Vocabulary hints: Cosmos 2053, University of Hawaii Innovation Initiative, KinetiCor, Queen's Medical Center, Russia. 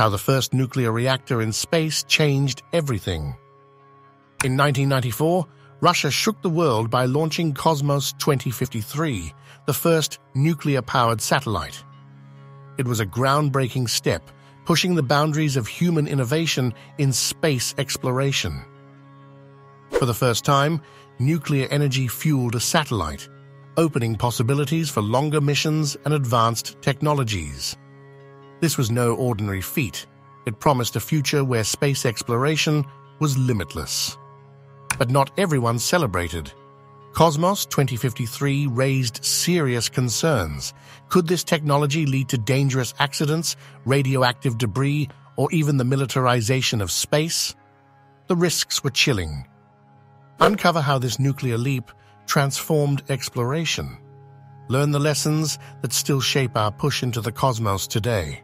How the first nuclear reactor in space changed everything. In 1994, Russia shook the world by launching Cosmos 2053, the first nuclear-powered satellite. It was a groundbreaking step, pushing the boundaries of human innovation in space exploration. For the first time, nuclear energy fueled a satellite, opening possibilities for longer missions and advanced technologies. This was no ordinary feat. It promised a future where space exploration was limitless. But not everyone celebrated. Cosmos 2053 raised serious concerns. Could this technology lead to dangerous accidents, radioactive debris, or even the militarization of space? The risks were chilling. Uncover how this nuclear leap transformed exploration. Learn the lessons that still shape our push into the cosmos today.